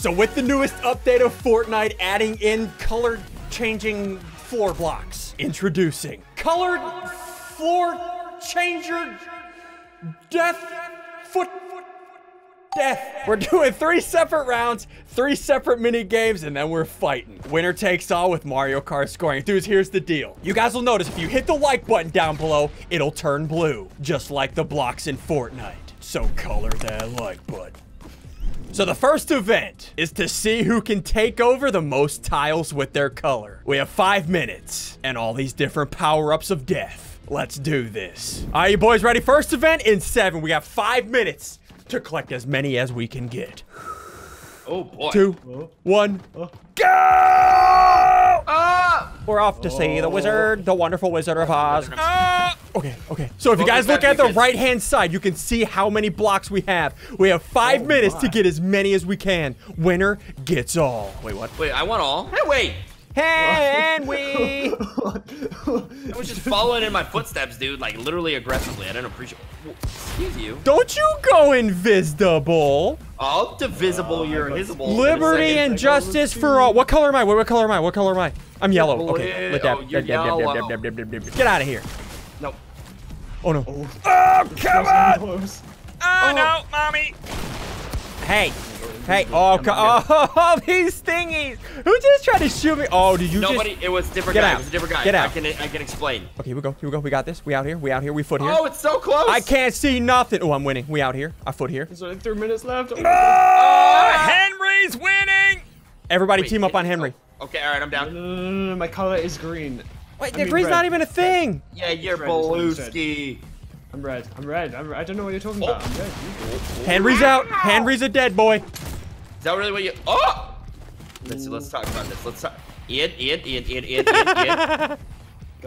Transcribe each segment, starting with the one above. So with the newest update of Fortnite adding in color changing floor blocks, introducing colored floor changer death. We're doing 3 separate rounds, 3 separate mini games, and then we're fighting. Winner takes all with Mario Kart scoring. Dudes, here's the deal. You guys will notice if you hit the like button down below, it'll turn blue, just like the blocks in Fortnite. So color that like button. So the first event is to see who can take over the most tiles with their color. We have 5 minutes and all these different power-ups of death. Let's do this. All right, you boys ready? First event in 7. We got 5 minutes to collect as many as we can get. Oh boy. 2, 1, go! We're off to see the wizard, the wonderful Wizard of Oz. Okay. So if you guys look at the right-hand side, you can see how many blocks we have. We have 5 minutes to get as many as we can. Winner gets all. Wait, what? Wait, I want all? Hey, wait. Henwy! I was just following in my footsteps, dude, like literally aggressively. I didn't appreciate it. Excuse you. Don't you go invisible. I'll divisible your invisible. Liberty and justice for all. What color am I? What color am I? What color am I? I'm yellow. Okay. Let that. Get out of here. No. Oh, no. Oh, come on. Oh, no, mommy. Hey. Hey, oh, these thingies. Who just tried to shoot me? Oh, did you Nobody, it was a different guy. It was a different guy. Get out. I can explain. Okay, here we go. We got this. We out here. We foot here. Oh, it's so close. I can't see nothing. Oh, I'm winning. We out here. I foot here. There's only 3 minutes left. Oh, Henry's winning. Everybody team up on Henry. Okay, all right, I'm down. No, my color is green. Wait, the green's not even a thing. Yeah, you're Balooski. I'm red. I don't know what you're talking about. I'm red. Henry's out. Henry's a dead boy. Is that really what you... Oh! Let's talk about this. Let's talk. Ian.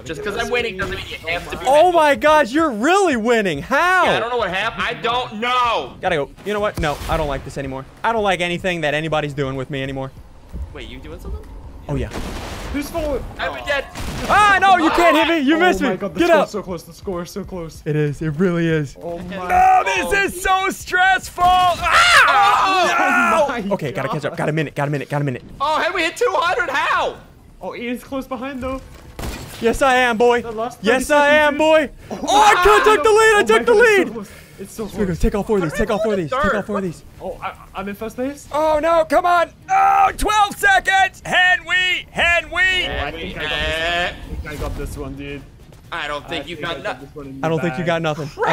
Just because I'm winning doesn't mean you have to be... Oh my gosh, you're really winning. How? Yeah, I don't know what happened. I don't know. Gotta go. You know what? No, I don't like this anymore. I don't like anything that anybody's doing with me anymore. Wait, you doing something? Oh, yeah. Who's falling? I'm dead. Ah, no, you can't hit me. You missed me. Oh my God, the score is so close. The score is so close. It is. It really is. Oh, my God. No, this is so stressful. Ah! Oh, no. Okay, gotta catch up. Got a minute. Oh, Henry hit 200. How? Oh, Ian's close behind, though. Yes, I am, boy. Yes, I am, boy. Oh, I took the lead. I took the lead. It's so close. Take all 4 of these. Take all four of these. Oh, I'm in first place. Oh, no. Come on. Oh, 12 seconds. Henwy. Oh, I think I got this one, dude. I don't think you got nothing. I don't think you got nothing. No.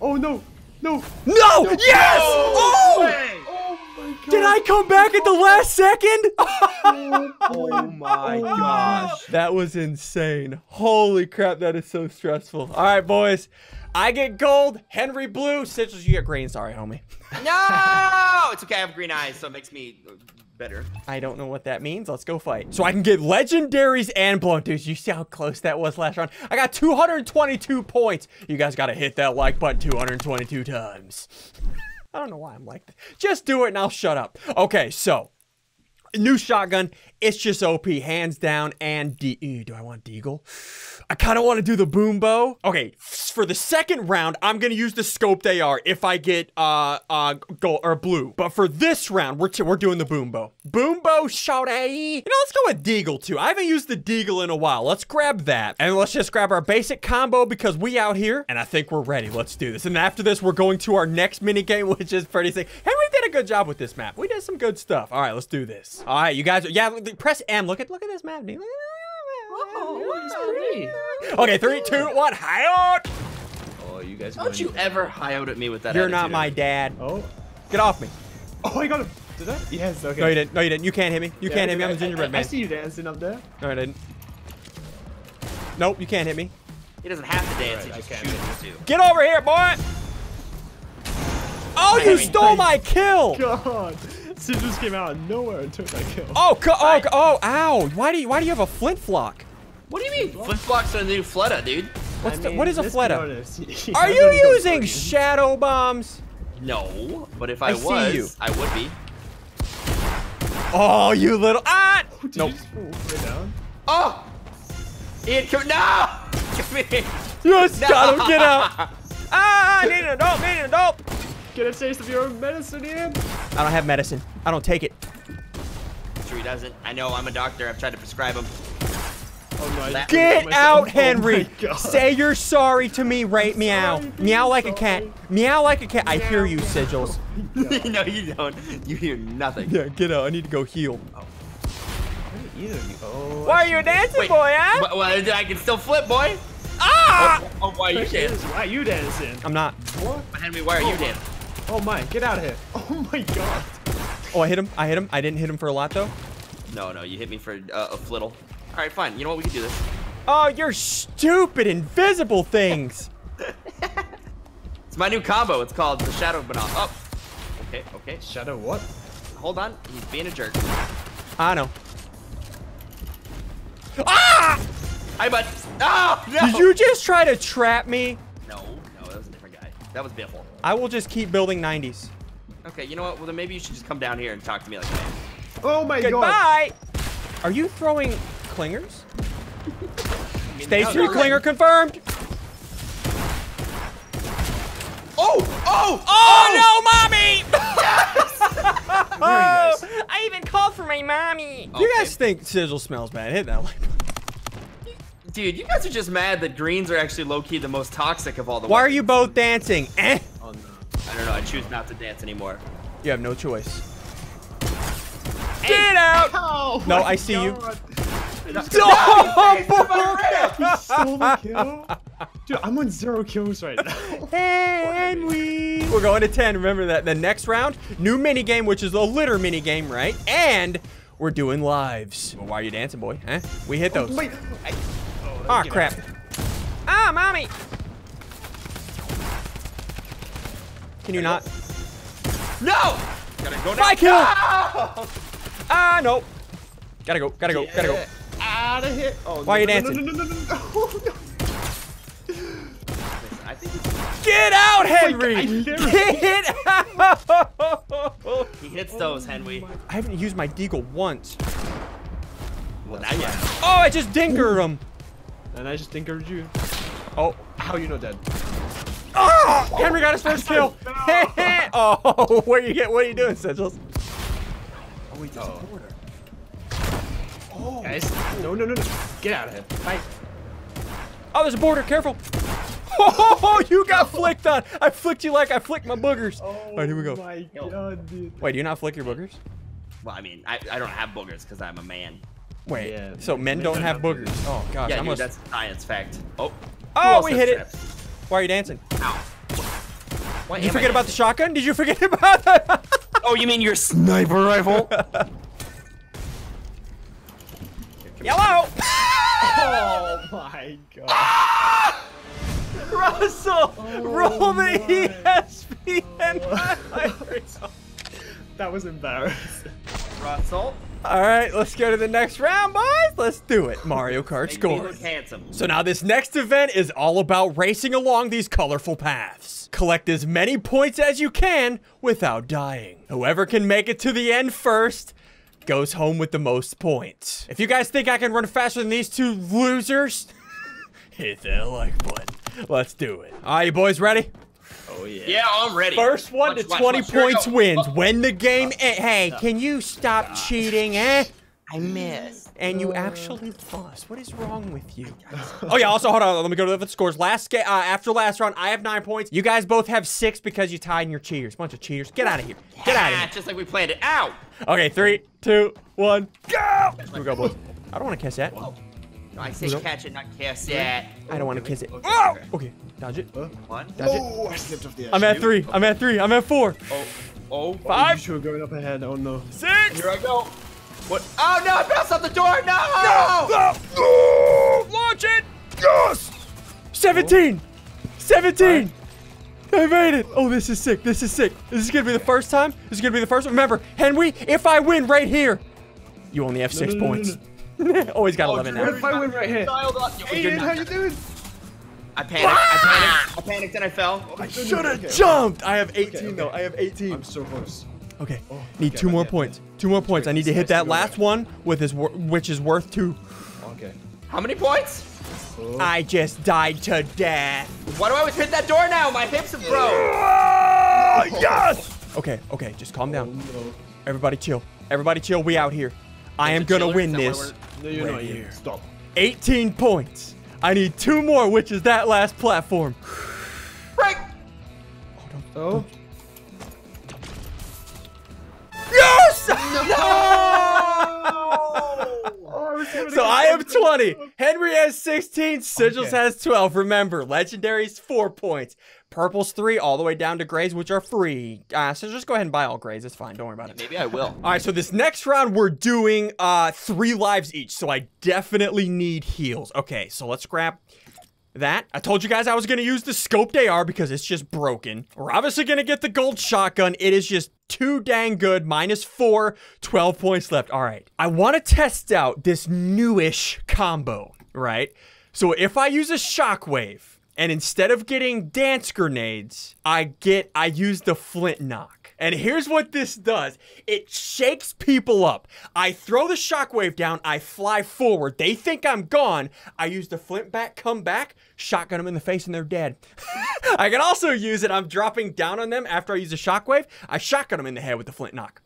Oh, no. No. No. Yes. Oh. Oh, my God. Did I come back at the last second? Oh, my gosh. That was insane. Holy crap. That is so stressful. All right, boys. I get gold, Henry blue, Sigils, you get green. Sorry, homie. No! It's okay, I have green eyes, so it makes me better. I don't know what that means. Let's go fight. So I can get legendaries and blown. Dude, you see how close that was last round? I got 222 points. You guys got to hit that like button 222 times. I don't know why I'm like that. Just do it and I'll shut up. Okay, so new shotgun. It's just OP, hands down, and do I want Deagle? I kind of want to do the Boom Bow. Okay, for the second round, I'm going to use the Scope AR if I get gold or blue. But for this round, we're doing the Boom Bow. Boom Bow, shawty. You know, let's go with Deagle, too. I haven't used the Deagle in a while. Let's grab that. And let's just grab our basic combo because we out here, and I think we're ready. Let's do this. And after this, we're going to our next minigame, which is pretty sick. Hey, we did a good job with this map. We did some good stuff. All right, let's do this. All right, you guys, yeah, press M. Look at this map, dude. Okay, 3, 2, 1. Hi out. Oh, you guys. Don't you ever hi out at me with that? You're attitude. Not my dad. Oh, get off me. Oh, I got him. Did I? Yes. Okay. No, you didn't. No, you didn't. You can't hit me. You can't hit me. I'm a gingerbread man. I see you dancing up there. No, I didn't. Nope, you can't hit me. He doesn't have to dance. Right, he just chooses to. Get over here, boy. Oh, you stole my kill. God. Sigils came out of nowhere and took that kill. Oh, ow. Why do you have a flint flock? What do you mean? Flint flocks are the new Fleta, dude. What is a Fleta? Are you using shadow bombs? No, but if I was, I would be. Oh, you little... Ah! Nope. Oh! Ian, come... No! Come here. Yes, got him. Get out. Ah, I need an adult. Get a taste of your own medicine, Ian. I don't have medicine. I don't take it. Sure he doesn't. I know. I'm a doctor. I've tried to prescribe him. Oh my. Get out, Henry. Oh say you're sorry to me, right? Meow. Meow like sorry. A cat. Meow like a cat. Meow. I hear you, Sigils. No, you don't. You hear nothing. Yeah, get out. I need to go heal. Oh. Oh, why are you a dancing wait, boy, huh? Well, I can still flip, boy. Ah! Oh, why are you dancing? Why are you dancing? I'm not. What? Henry, why are you dancing? Oh my, get out of here. Oh my god. Oh, I hit him. I hit him. I didn't hit him for a lot, though. No, no, you hit me for a flittle. All right, fine. You know what? We can do this. Oh, you're stupid invisible things. It's my new combo. It's called the Shadow Banana. Oh. Okay, okay. Shadow what? Hold on. He's being a jerk. I know. Ah! Hi, bud. Oh, no. Did you just try to trap me? No, no, that was a different guy. That was Biffle. I will just keep building 90s. Okay, you know what? Well, then maybe you should just come down here and talk to me like that. Oh, my Goodbye. God. Goodbye. Are you throwing clingers? I mean, Stage 3 clinger confirmed. Oh, oh, oh, oh no, mommy. Yes. Very nice. I even called for my mommy. Okay. You guys think Sigil smells bad. Hit that one. Dude, you guys are just mad that greens are actually low-key the most toxic of all the Why weapons. Are you both dancing? Eh? Oh, no. I don't know. I choose not to dance anymore. You have no choice. Hey. Get out! Oh, no, I see God. You. No! Oh, dude, I'm on 0 kills right now. And we're going to 10. Remember that. The next round, new minigame, which is a litter minigame, right? And we're doing lives. Well, why are you dancing, boy? Huh? We hit those. Wait. Oh, crap. Ah, mommy. Can you not? No! Gotta go down. I kill! Ah, no. Gotta go, gotta go, gotta go. Out of here. Oh, why are you dancing? Get out, Henry! Get out! He hits those, Henry. I haven't used my Deagle once. Well, now yet. Oh, I just dinkered him. And I just dinkered you. Oh, how are you not dead? Oh, Henry got his first kill. Oh, where you get? What are you doing, Sigils? Oh, wait, there's a border. Oh, guys, no, no, no, no! Get out of here! Fight. Oh, there's a border. Careful! Oh, you got flicked on. I flicked you like I flicked my boogers. Oh, all right, here we go. My God, dude. Wait, do you not flick your boogers? Well, I mean, I don't have boogers because I'm a man. Wait, yeah, so men don't have boogers. Oh, gosh. Yeah, dude, almost... that's a science fact. Oh, oh, we hit it. Why are you dancing? Ow. Why Did you forget about the shotgun? Did you forget about that? Oh, you mean your sniper rifle? Yellow! Oh, my God. Ah! Russell, oh, roll the ESP and oh. That was embarrassing. Russell. All right, let's go to the next round, boys. Let's do it. Mario Kart scores. So now this next event is all about racing along these colorful paths. Collect as many points as you can without dying. Whoever can make it to the end first goes home with the most points. If you guys think I can run faster than these two losers, hit that like button. Let's do it. All right, you boys ready? Oh, yeah. Yeah, I'm ready. First one to 20 points wins. When the game ends. Hey, can you stop cheating, eh? I missed. And you actually lost. What is wrong with you? Oh, yeah. Also, hold on. Let me go to the scores. After last round, I have 9 points. You guys both have 6 because you tied and you're cheaters. Bunch of cheaters. Get out of here. Get out of here. Just like we planned it. Ow. Okay, 3, 2, 1, go. Here we go, boys. I don't want to catch that. Whoa. I say catch it, not kiss it. I don't want to kiss it. Okay, oh! Okay. Dodge it. One. Dodge it. I slipped off the edge. I'm at 3. I'm at 3. I'm at 4. Oh. Oh. 5. You sure going up ahead. Oh, no. 6. Here I go. What? Oh, no. I bounced off the door. No. No. No. Launch it. Yes. 17. 17. I made it. Oh, this is sick. This is sick. This is going to be the first time. This is going to be the first one. Remember, Henry, if I win right here, you only have 6 points. No. Oh, he's got 11 now. What if I win right here? Aiden, how you doing? I panicked. Ah! I panicked. I panicked and I fell. I should have jumped. I have 18 though. I have 18. I'm so close. Okay. Oh, need 2 more points. 2 more points. I need to hit that last one with his, which is worth 2. Okay. How many points? Oh. I just died to death. Why do I always hit that door now? My hips are broke. Oh, yes! Okay, okay, just calm down. Oh, no. Everybody chill. Everybody chill. We out here. I am gonna win this. No, you're not here. Stop. 18 points. I need 2 more, which is that last platform. Right. Oh. Yes! No! So I have 20. Henry has 16. Sigils has 12. Remember, legendaries 4 points. Purple's 3 all the way down to grays, which are free. So just go ahead and buy all grays. It's fine. Don't worry about it. Maybe I will. All right. So this next round, we're doing 3 lives each. So I definitely need heals. Okay. So let's grab that. I told you guys I was going to use the Scope AR because it's just broken. We're obviously going to get the gold shotgun. It is just too dang good. Minus 4. 12 points left. All right. I want to test out this newish combo, right? So if I use a shockwave, and instead of getting dance grenades, I use the flint knock. And here's what this does. It shakes people up. I throw the shockwave down. I fly forward. They think I'm gone. I use the flint back, come back, shotgun them in the face, and they're dead. I can also use it. I'm dropping down on them after I use the shockwave. I shotgun them in the head with the flint knock.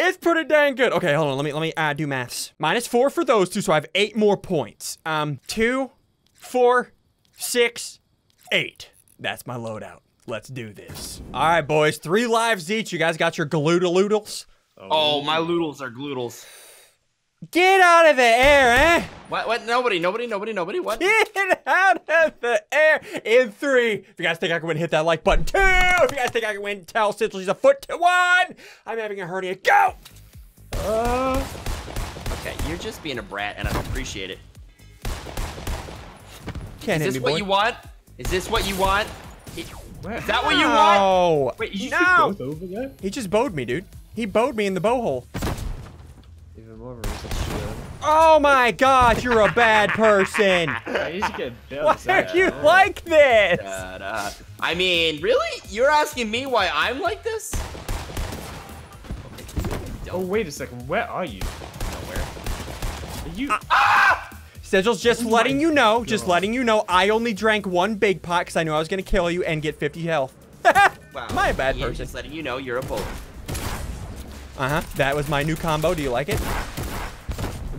It's pretty dang good. Okay, hold on. Let me do maths. Minus 4 for those 2, so I have 8 more points. 2, 4, 6, 8. That's my loadout. Let's do this. All right, boys. 3 lives each. You guys got your gloodaloodles? Oh, my loodles are gloodles. Get out of the air, eh? What? Nobody. What? Get out of the air in 3. If you guys think I can win, hit that like button. 2. If you guys think I can win, tell Sigils he's a foot to 1. I'm having a hernia. Go! Okay, you're just being a brat, and I appreciate it. Is this what you want? Is this what you want? Is that what you want? Wait, you just both over there? He just bowed me, dude. He bowed me in the bow hole. Even more reason. Oh my gosh, you're a bad person. Why are you like this? I mean, really? You're asking me why I'm like this? Oh, wait a second. Where are you? Nowhere. Are you... Sigils, just letting you know, just letting you know, I only drank 1 big pot because I knew I was going to kill you and get 50 health. Wow. My bad person. Just letting you know, you're a bully. Uh-huh. That was my new combo. Do you like it?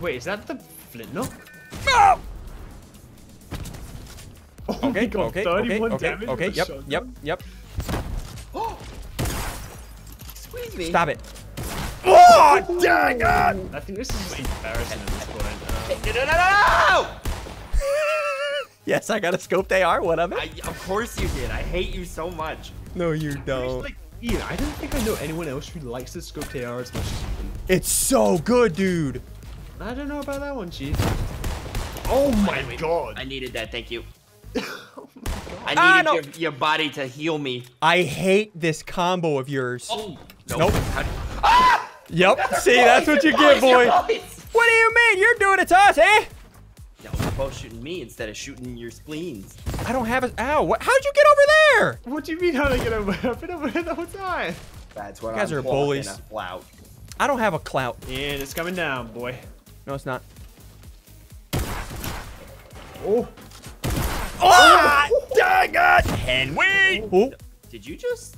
Wait, is that the flint knock? No! Oh okay, my God, okay, 31 okay, damage okay, with a yep. Oh! Squeeze me. Stop it. Oh, dang it! I think this is embarrassing at this point. No! Yes, I got a scoped AR, what of it? Of course you did. I hate you so much. No, you don't. Like, yeah, I don't think I know anyone else who likes the scoped AR as much as you do. It's so good, dude. I don't know about that one, Chief. Oh my God. I needed that, thank you. Oh my God. I needed your body to heal me. I hate this combo of yours. Oh, no. Nope. Ah! Yep, that's what you get, boy. What do you mean? You're doing it to us, eh? Y'all were both shooting me instead of shooting your spleens. I don't have a... Ow, what, how'd you get over there? What do you mean how'd I get over? I've been over there the whole time. That's what I'm... You guys are bullies. I don't have a clout. Yeah, it's coming down, boy. No, it's not. Oh. Oh, dang it! Henwy! Oh. Did you just...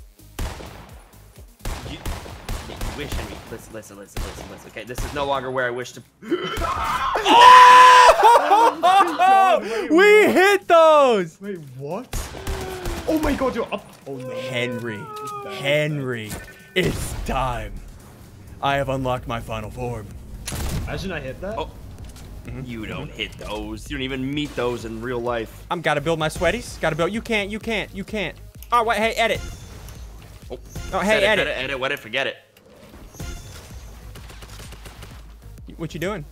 Henry, listen. Okay, this is no longer where I wish to. Oh! We hit those. Wait, what? Oh my God, you're up. Oh no. Henry, it's time. I have unlocked my final form. Imagine I hit that. Oh. You don't hit those. You don't even meet those in real life. I'm gotta build my sweaties. Gotta build. You can't. Oh wait, hey, edit. Oh, hey, edit, forget it. What you doing?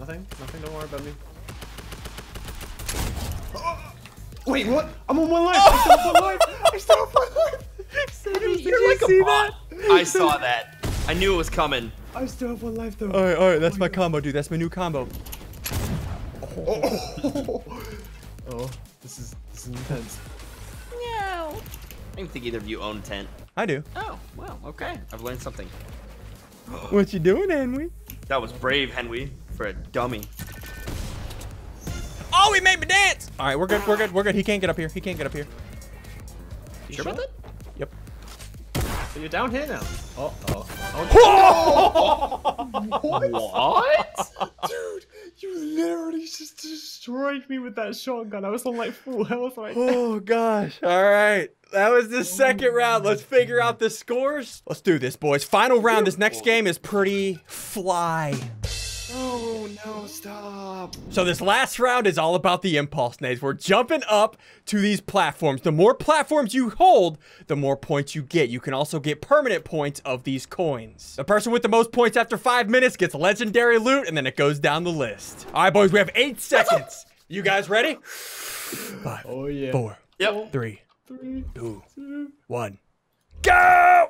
Nothing, don't worry about me. Oh, wait, what? I'm on 1 life! I still have 1 life! Did you like see that? I saw that. I knew it was coming. I still have 1 life though. Alright, that's my combo, dude. That's my new combo. Oh, this is intense. No. I didn't think either of you own tent. I do. Oh, well, okay. I've learned something. What you doing, Henwy? That was brave, Henwy, for a dummy. Oh, he made me dance! All right, we're good. He can't get up here. You sure about that? Yep. But you're down here now. Oh, oh. Oh, no. What? Dude, you literally just destroyed me with that shotgun. I was on like full health right now. Oh, gosh. All right. That was the second round. Let's figure out the scores. Let's do this, boys. Final round. This next game is pretty fly. Oh, no, stop. So this last round is all about the impulse nades. We're jumping up to these platforms. The more platforms you hold, the more points you get. You can also get permanent points of these coins. The person with the most points after 5 minutes gets legendary loot, and then it goes down the list. All right, boys, we have 8 seconds. You guys ready? 5, oh, yeah. 4, yep. 3, 2, 1. Go!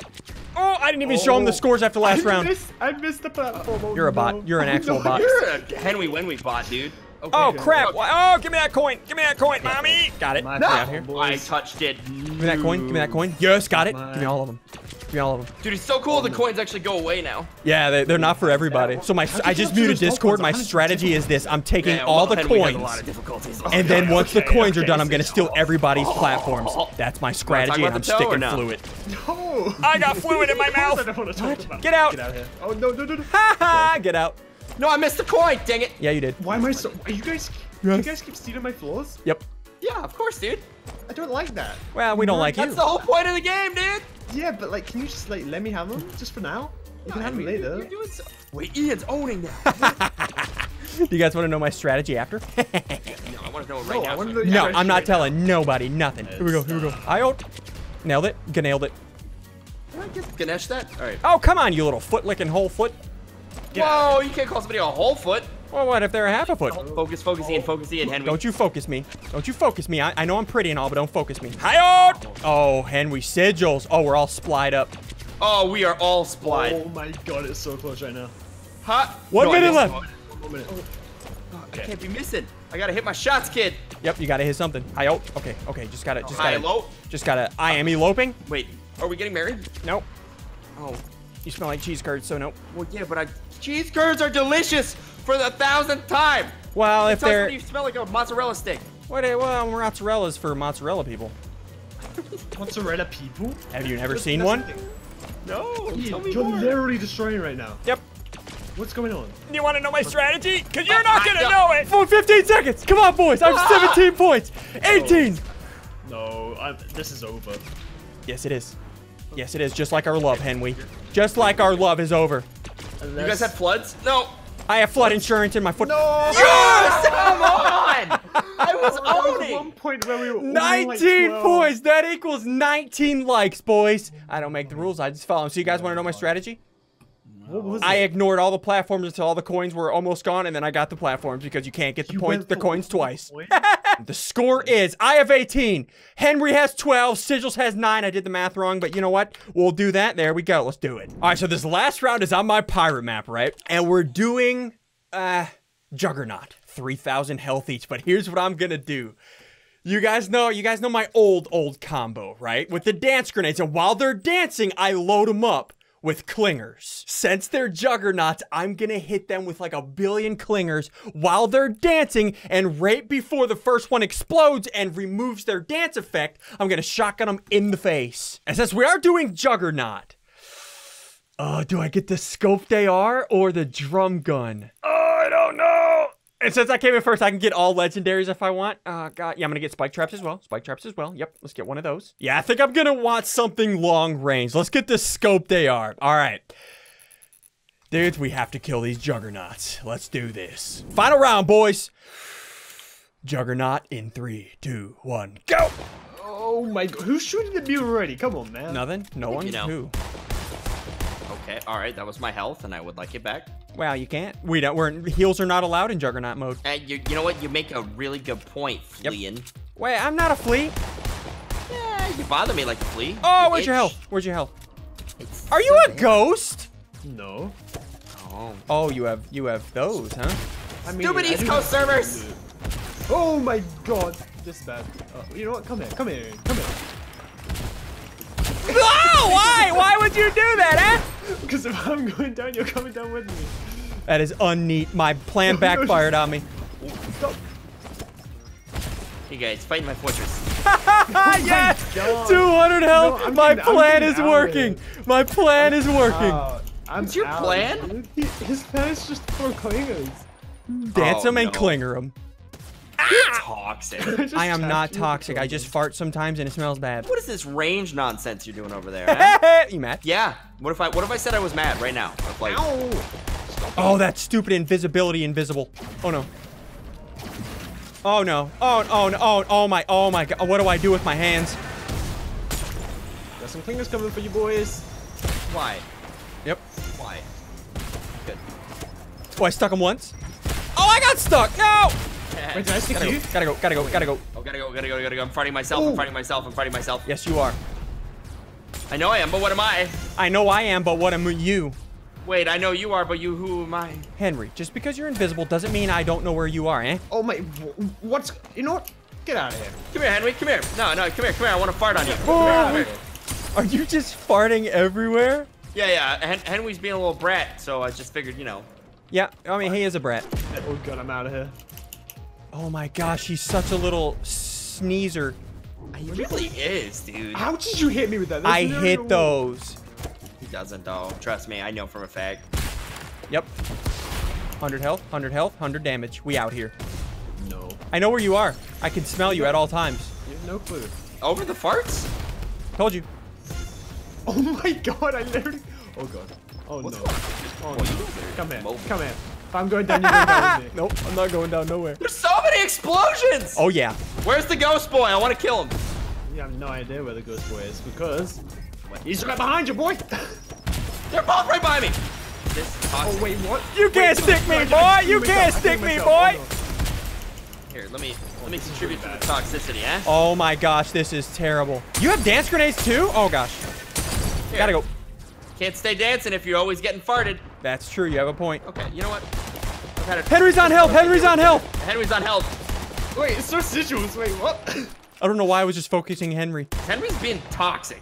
Oh, I didn't even show him the scores after last round. I missed the platform. You're a bot. You're an actual bot. You're a Henwy bot, dude. Okay, oh, crap. Oh, give me that coin. Give me that coin, mommy. Got it. No. I touched it. Give me that coin. Give me that coin. Yes, got it. Give me all of them. Give me all of them. Dude, it's so cool the coins actually go away now. Yeah, they're not for everybody. So I just muted Discord. My strategy is this. I'm taking all the coins. And then once the coins are done, I'm going to steal everybody's platforms. That's my strategy, and I'm sticking fluid. No. I got fluid in my mouth. Get out. Get out here. Oh, no, no, no. Ha ha. Get out. No, I missed the coin, dang it. Yeah, you did. Why am I so, are you guys, you guys keep stealing my floors? Yep. Yeah, of course, dude. I don't like that. Well, we don't like you. That's the whole point of the game, dude. Yeah, but like, can you just like, let me have them just for now? You can have them later. You're doing so... Wait, Ian's owning that. Do you guys want to know my strategy after? No, I want to know it right now. No, I'm not telling nobody, nothing. Here we go, here we go. I owned, nailed it, nailed it. Can I just Ganesh that? All right. Oh, come on, you little foot licking whole foot. Whoa, you can't call somebody a whole foot. Well, what if they're a half a foot? Focus, focus, Ian, focus, Ian, Henwy. Don't you focus me. Don't you focus me. I know I'm pretty and all, but don't focus me. Hi-oh! Oh, Henwy, sigils. Oh, we're all splied up. Oh, we are all splied. Oh, my God, it's so close right now. Huh? One minute left. One minute. Oh. God, okay. I can't be missing. I got to hit my shots, kid. Yep, you got to hit something. Hi-oh. Okay, okay, just got to. Just got to. I am eloping. Wait, are we getting married? Nope. Oh. You smell like cheese curds, so nope. Well, yeah, but cheese curds are delicious for the 1,000th time. Well, if they're... You smell like a mozzarella stick. What? Well, mozzarella's for mozzarella people. Mozzarella people? Have you never seen one? No, tell me more. You're literally destroying right now. Yep. What's going on? You want to know my strategy? Because you're not going to know it. For 15 seconds. Come on, boys. I'm 17 points. 18. No, this is over. Yes, it is. Yes, it is. Just like our love, Henwy. Just like our love is over. Unless... You guys have floods? No. I have flood insurance in my foot. No. Yes! Come on! I was owning. 1 point where we were 19 like points. That equals 19 likes, boys. I don't make the rules. I just follow them. So you guys want to know my strategy? What was I ignored all the platforms until all the coins were almost gone, and then I got the platforms because you can't get the points. The coins twice. The score is I have 18, Henwy has 12, Sigils has 9. I did the math wrong, but you know what? We'll do that. There we go. Let's do it. All right. So this last round is on my pirate map, right? And we're doing Juggernaut, 3,000 health each. But here's what I'm gonna do. You guys know my old combo, right? With the dance grenades, and while they're dancing, I load them up with clingers. Since they're juggernauts, I'm gonna hit them with like a billion clingers while they're dancing, and right before the first one explodes and removes their dance effect, I'm gonna shotgun them in the face. And since we are doing Juggernaut, oh, do I get the Scope AR or the drum gun? Oh, I don't know. And since I came in first, I can get all legendaries if I want. Oh, God. Yeah, I'm going to get spike traps as well. Spike traps as well. Yep, let's get one of those. Yeah, I think I'm going to want something long range. Let's get the Scope AR. All right. Dudes, we have to kill these juggernauts. Let's do this. Final round, boys. Juggernaut in 3, 2, 1, go. Oh, my God. Who's shooting at me already? Come on, man. Nothing. No one. You know. Who? Okay, all right. That was my health, and I would like it back. Well, you can't. Heals are not allowed in Juggernaut mode. You know what? You make a really good point, Fleein. Yep. Wait, I'm not a flea. Yeah, you bother me like a flea. Oh, where's your health? Where's your health? Are you a ghost? No. Oh. Oh, you have those, huh? I mean, stupid East Coast servers. Oh my God, this is bad. You know what? Come here. Oh, why? Why would you do that, eh? Because if I'm going down, you're coming down with me. That is unneat. My plan backfired on me. Stop. You guys, fight in my fortress. Yes! Oh my 200 health! No, my plan is working! What's your plan? His plan is just to throw clingers. Dance him and clinger him. You're toxic. I am not toxic. I just fart sometimes and it smells bad. What is this range nonsense you're doing over there? Eh? You mad? Yeah. What if I said I was mad right now? Like, oh, that stupid invisibility invisible. Oh no. Oh no. Oh no. Oh my god. What do I do with my hands? Got some clingers coming for you boys. Why? Yep. Why? Good. Oh, I stuck him once. Oh, I got stuck. No. Wait, did I stick you? Gotta go. Oh, gotta go. I'm fighting myself. Ooh. I'm fighting myself. Yes, you are. I know I am, but what am I? I know I am, but what am you? Wait, I know you are, but you, who am I? Henry, just because you're invisible doesn't mean I don't know where you are, eh? Oh my, what's, you know what? Get out of here. Come here, Henry, come here. No, come here. I want to fart on you. Oh, are you just farting everywhere? Yeah, Henry's being a little brat, so I just figured, you know. Yeah, I mean, he is a brat. Oh god, I'm out of here. Oh my gosh, he's such a little sneezer. He really is, dude. How did you hit me with that? I hit those. He doesn't, though. Trust me, I know from a fact. Yep. 100 health, 100 health, 100 damage. We out here. No. I know where you are. I can smell you at all times. You have no clue. Over the farts? Told you. Oh my god, I literally... Oh god. Oh no. Oh no. Come here. If I'm going down, you're going down with me. Nope, I'm not going down nowhere. There's so many explosions! Oh, yeah. Where's the ghost boy? I want to kill him. You have no idea where the ghost boy is because he's right behind you, boy. They're both right by me. This is toxic. Oh, wait, what? You can't stick me, boy. Here, let me contribute to the toxicity, eh? Oh, my gosh. This is terrible. You have dance grenades, too? Oh, gosh. Here. Gotta go. Can't stay dancing if you're always getting farted. That's true. You have a point. Okay, you know what? I've had Henry's on health. Henry's on health. Wait, it's so Sigils. Wait, what? I don't know why I was just focusing Henry. Henry's being toxic.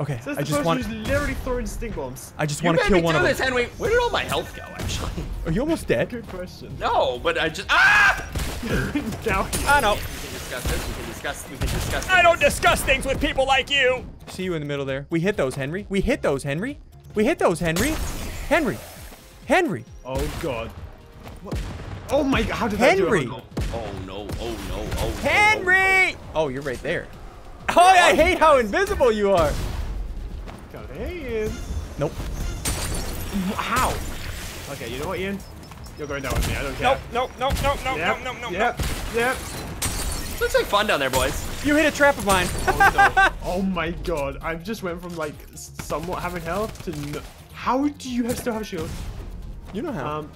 Okay, so I just want. Who's literally throwing stink bombs. I just want to kill one of them. Henry, where did all my health go? Actually. Are you almost dead? Good question. No, but I just I know. We can discuss this. I don't discuss things with people like you. See you in the middle there. We hit those, Henry. Oh, God. What? Oh, my God. How did Henry. That do? Oh, no. Henry. Oh, you're right there. Oh, I hate how invisible you are. Come in. Nope. How? Okay, you know what, Ian? You're going down with me. I don't care. Nope. Looks like fun down there, boys. You hit a trap of mine. Oh, no. Oh my god. I just went from like somewhat having health to no. How do you still have a shield? You know how.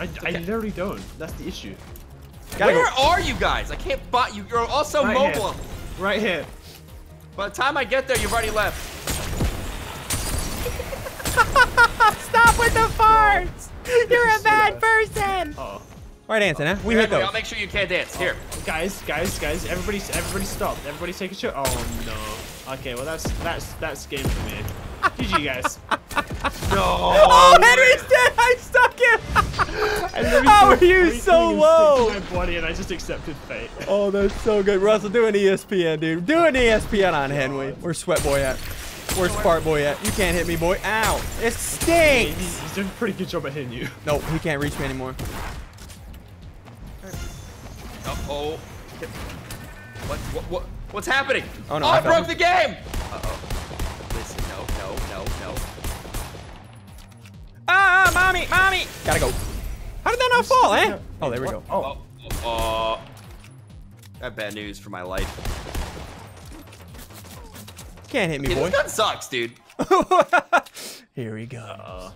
I literally don't. That's the issue. Where are you guys? I can't bot you. You're also right mobile. Here. Right here. By the time I get there, you've already left. Stop with the farts. You're a bad person. Uh-oh. All right, dancing, huh? We hit those. I'll make sure you can't dance. Here. Guys. Everybody stop. Everybody's taking a shot. Oh, no. Okay, well, that's game for me. GG, guys. No. Oh, Henry's dead. I stuck him. How are you so low? My body, and I just accepted fate. Oh, that's so good. Russell, do an ESPN, dude. Do an ESPN on Henry. Where's Sweat Boy at? Where's Fart Boy at? You can't hit me, boy. Ow. It stinks. He's doing a pretty good job at hitting you. No, he can't reach me anymore. Uh-oh. What's happening? Oh, no, I broke the game! Uh-oh. Listen, no. Ah, mommy! Gotta go. How did that not fall, eh? Oh, there we go. Oh. That bad news for my life. Can't hit me, boy. This gun sucks, dude. Here we go.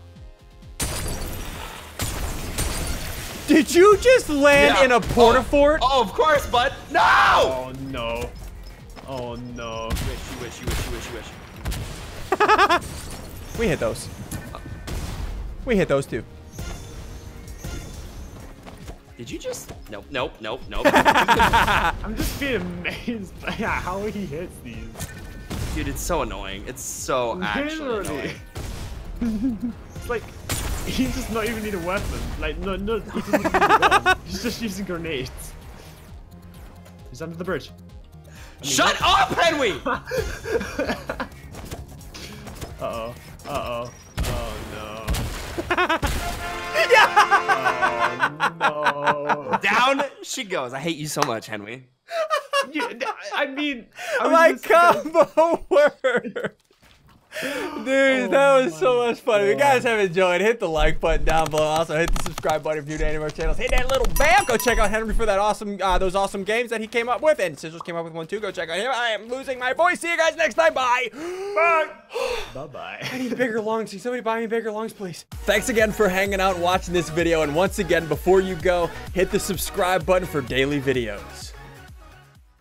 Did you just land in a porta-fort? Oh, of course, bud. No! Oh, no. Wish. We hit those. We hit those, too. Did you just... Nope. I'm just being amazed by how he hits these. Dude, it's so annoying. It's so actually annoying. It's like... He does not even need a weapon. Like, no, he doesn't need a gun. He's just using grenades. He's under the bridge. I mean, shut up, Henwy! Uh-oh. Uh-oh. Oh, no. Yeah! Oh, no. Down she goes. I hate you so much, Henwy. I mean... My combo worked! Dude, that was so much fun. If you guys have enjoyed, hit the like button down below. Also, hit the subscribe button if you're new to any of our channels. Hit that little bell. Go check out Henwy for that awesome, those awesome games that he came up with. And Sigils came up with one too. Go check out him. I am losing my voice. See you guys next time. Bye. Bye. Bye-bye. I need bigger lungs. Can somebody buy me bigger lungs, please? Thanks again for hanging out and watching this video. And once again, before you go, hit the subscribe button for daily videos.